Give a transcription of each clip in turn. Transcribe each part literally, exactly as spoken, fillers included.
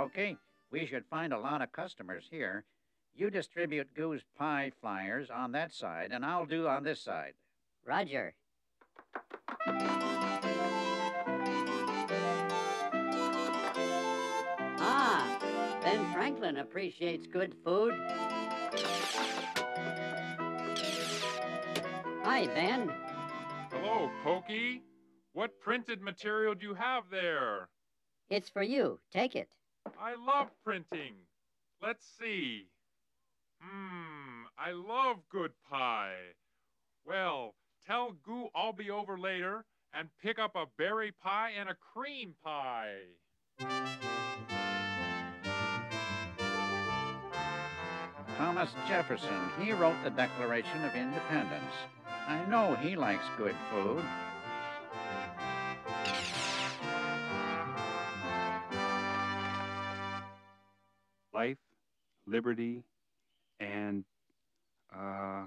Pokey, we should find a lot of customers here. You distribute Goo's pie flyers on that side, and I'll do on this side. Roger. Ah, Ben Franklin appreciates good food. Hi, Ben. Hello, Pokey. What printed material do you have there? It's for you. Take it. I love printing. Let's see. Hmm, I love good pie. Well, tell Goo I'll be over later and pick up a berry pie and a cream pie. Thomas Jefferson, he wrote the Declaration of Independence. I know he likes good food. Life, liberty, and, uh...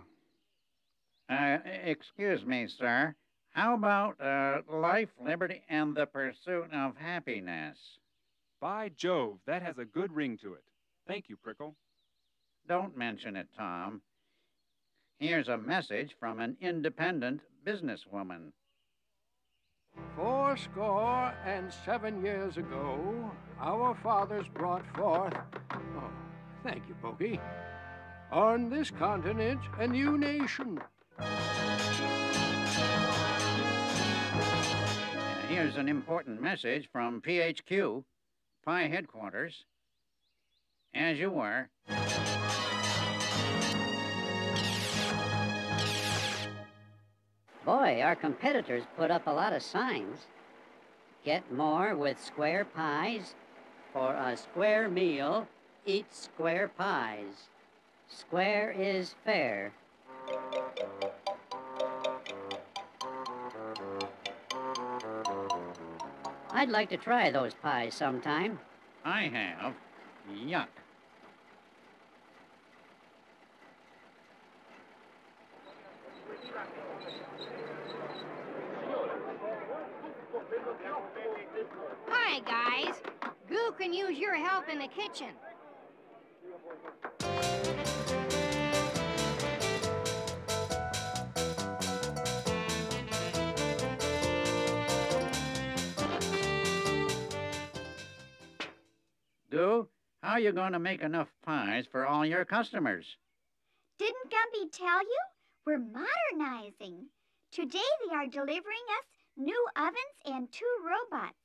Uh, excuse me, sir. How about, uh, life, liberty, and the pursuit of happiness? By Jove, that has a good ring to it. Thank you, Prickle. Don't mention it, Tom. Here's a message from an independent businesswoman. Four score and seven years ago, our fathers brought forth... Oh, thank you, Pokey. On this continent, a new nation. Here's an important message from P H Q, P I Headquarters. As you were. Boy, our competitors put up a lot of signs. Get more with square pies. For a square meal, eat square pies. Square is fair. I'd like to try those pies sometime. I have. Yuck. Hi, guys. Goo can use your help in the kitchen. Goo, how are you going to make enough pies for all your customers? Didn't Gumby tell you? We're modernizing. Today they are delivering us new ovens and two robots.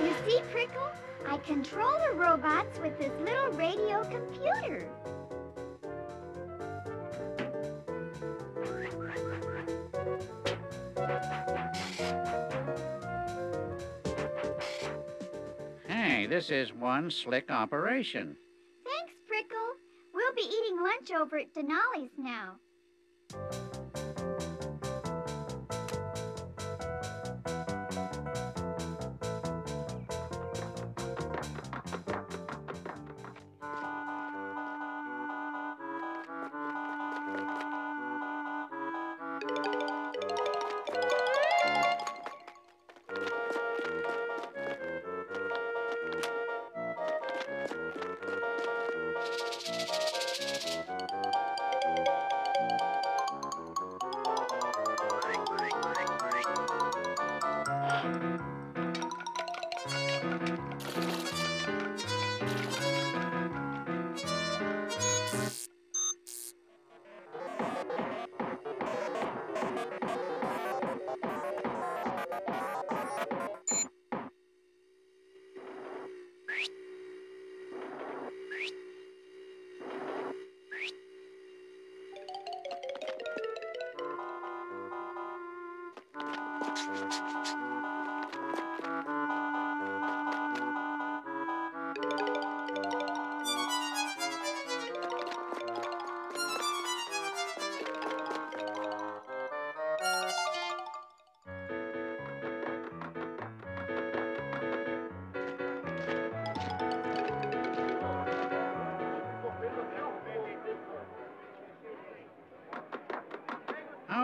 You see, Prickle? I control the robots with this little radio computer. Hey, this is one slick operation. Thanks, Prickle. We'll be eating lunch over at Denali's now.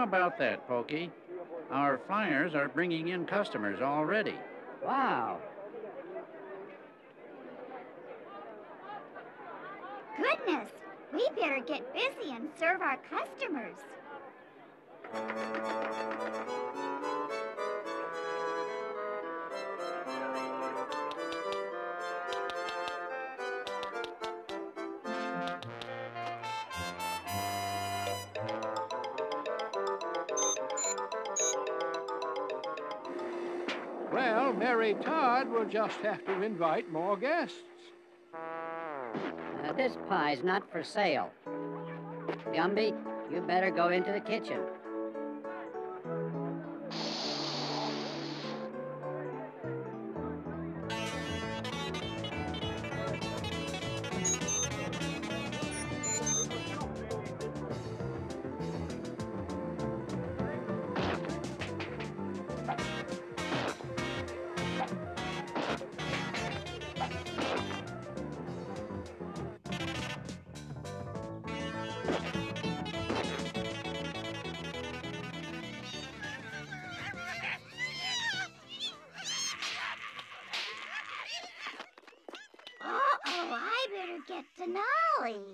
about that, Pokey? Our flyers are bringing in customers already. Wow. Goodness, we better get busy and serve our customers. Well, Mary Todd will just have to invite more guests. Uh, this pie's not for sale. Gumby, you better go into the kitchen. Get Denali.